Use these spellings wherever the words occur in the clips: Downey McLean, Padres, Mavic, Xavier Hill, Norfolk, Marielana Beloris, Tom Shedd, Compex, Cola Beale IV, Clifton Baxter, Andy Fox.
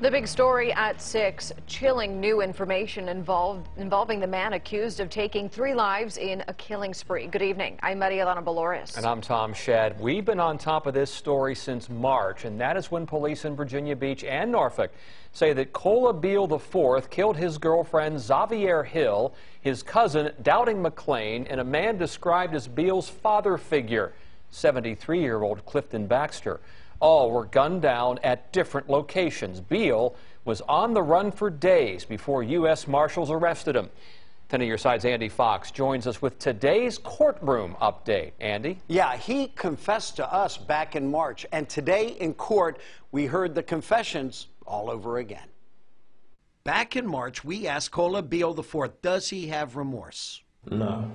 The big story at 6, chilling new information involving the man accused of taking 3 lives in a killing spree. Good evening. I'm Marielana Beloris. And I'm Tom Shedd. We've been on top of this story since March, and that is when police in Virginia Beach and Norfolk say that Cola Beale IV killed his girlfriend Xavier Hill, his cousin Downey McLean, and a man described as Beale's father figure, 73-year-old Clifton Baxter. All were gunned down at different locations. Beale was on the run for days before U.S. Marshals arrested him. 10 of your side's Andy Fox joins us with today's courtroom update. Andy? Yeah, he confessed to us back in March, and today in court, we heard the confessions all over again. Back in March, we asked Cola Beale IV, does he have remorse? No.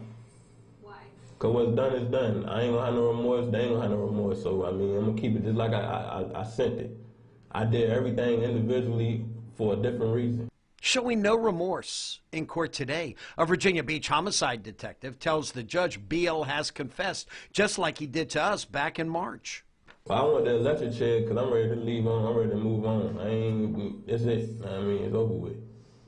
Because what's done is done. I ain't gonna have no remorse, they ain't gonna have no remorse. So, I mean, I'm gonna keep it just like I sent it. I did everything individually for a different reason. Showing no remorse in court today. A Virginia Beach homicide detective tells the judge Beale has confessed, just like he did to us back in March. I want that electric chair because I'm ready to leave on, I'm ready to move on. It's it. I mean, it's over with.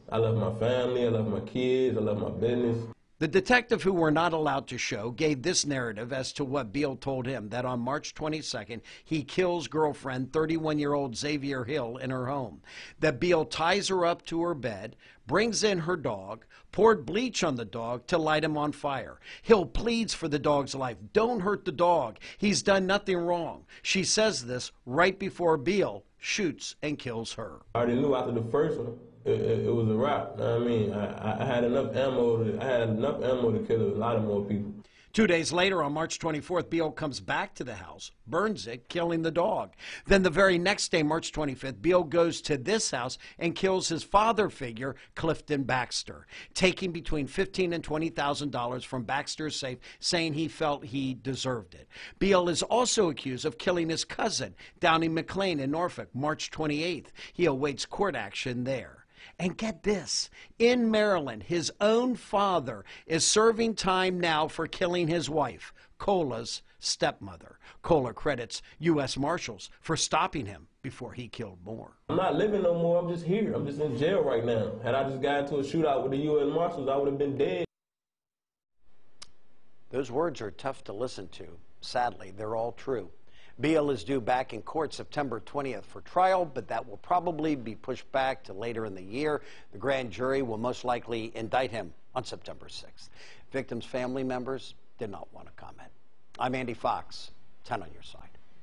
I love my family, I love my kids, I love my business. The detective, who we're not allowed to show, gave this narrative as to what Beale told him, that on March 22nd, he kills girlfriend 31-year-old Xavier Hill in her home, that Beale ties her up to her bed, brings in her dog, poured bleach on the dog to light him on fire. Hill pleads for the dog's life. Don't hurt the dog. He's done nothing wrong. She says this right before Beale shoots and kills her. I already knew after the first one. It was a wrap. I mean, I had enough ammo. To kill a lot of more people. 2 days later, on March 24th, Beale comes back to the house, burns it, killing the dog. Then the very next day, March 25th, Beale goes to this house and kills his father figure, Clifton Baxter, taking between $15,000 and $20,000 from Baxter's safe, saying he felt he deserved it. Beale is also accused of killing his cousin, Downey McLean, in Norfolk, March 28th. He awaits court action there. And get this, in Maryland, his own father is serving time now for killing his wife, Cola's stepmother. Cola credits U.S. Marshals for stopping him before he killed more. I'm not living no more. I'm just here. I'm just in jail right now. Had I just got into a shootout with the U.S. Marshals, I would have been dead. Those words are tough to listen to. Sadly, they're all true. Beale is due back in court September 20th for trial, but that will probably be pushed back to later in the year. The grand jury will most likely indict him on September 6th. Victims' family members did not want to comment. I'm Andy Fox, 10 on your side.